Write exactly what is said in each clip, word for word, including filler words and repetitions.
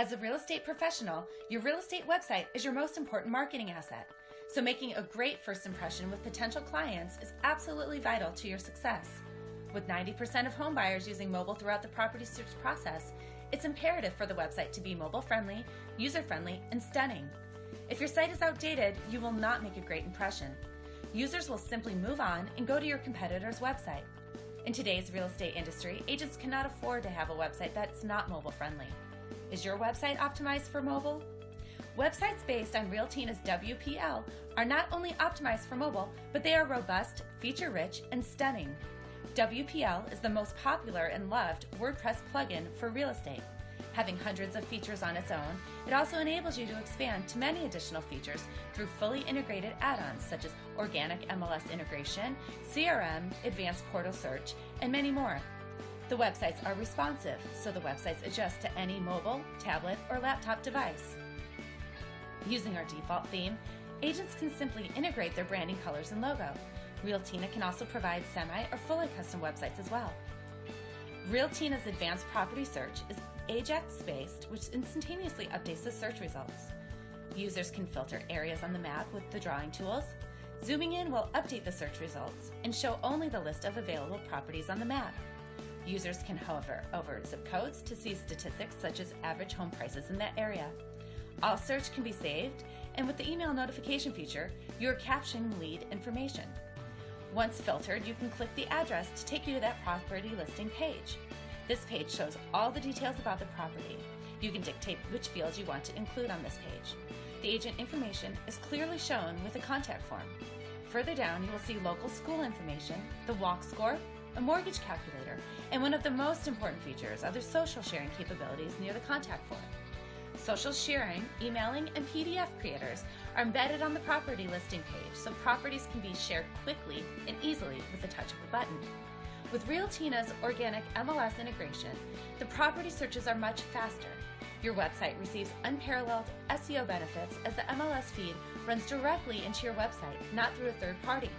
As a real estate professional, your real estate website is your most important marketing asset. So making a great first impression with potential clients is absolutely vital to your success. With ninety percent of home buyers using mobile throughout the property search process, it's imperative for the website to be mobile-friendly, user-friendly, and stunning. If your site is outdated, you will not make a great impression. Users will simply move on and go to your competitor's website. In today's real estate industry, agents cannot afford to have a website that's not mobile-friendly. Is your website optimized for mobile? Websites based on Realtyna's W P L are not only optimized for mobile, but they are robust, feature-rich, and stunning. W P L is the most popular and loved WordPress plugin for real estate. Having hundreds of features on its own, it also enables you to expand to many additional features through fully integrated add-ons such as organic M L S integration, C R M, advanced portal search, and many more. The websites are responsive, so the websites adjust to any mobile, tablet, or laptop device. Using our default theme, agents can simply integrate their branding colors and logo. Realtyna can also provide semi or fully custom websites as well. Realtyna's advanced property search is Ajax-based, which instantaneously updates the search results. Users can filter areas on the map with the drawing tools. Zooming in will update the search results and show only the list of available properties on the map. Users can hover over zip codes to see statistics such as average home prices in that area. All search can be saved, and with the email notification feature, you are capturing lead information. Once filtered, you can click the address to take you to that property listing page. This page shows all the details about the property. You can dictate which fields you want to include on this page. The agent information is clearly shown with a contact form. Further down, you will see local school information, the walk score, a mortgage calculator, and one of the most important features are the social sharing capabilities near the contact form. Social sharing, emailing, and P D F creators are embedded on the property listing page, so properties can be shared quickly and easily with the touch of a button. With Realtyna's organic M L S integration, the property searches are much faster. Your website receives unparalleled S E O benefits as the M L S feed runs directly into your website, not through a third party.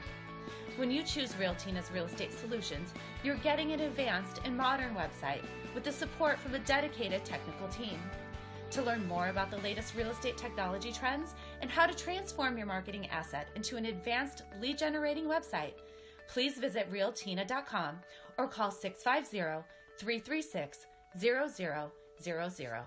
When you choose Realtyna's real estate solutions, you're getting an advanced and modern website with the support from a dedicated technical team. To learn more about the latest real estate technology trends and how to transform your marketing asset into an advanced lead-generating website, please visit Realtyna dot com or call six five zero, three three six, zero zero zero zero.